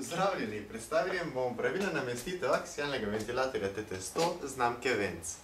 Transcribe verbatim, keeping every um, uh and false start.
Pozdravljeni, predstavljen bom pravilno namestitev aksialnega ventilatorja T T sto znamke Venz.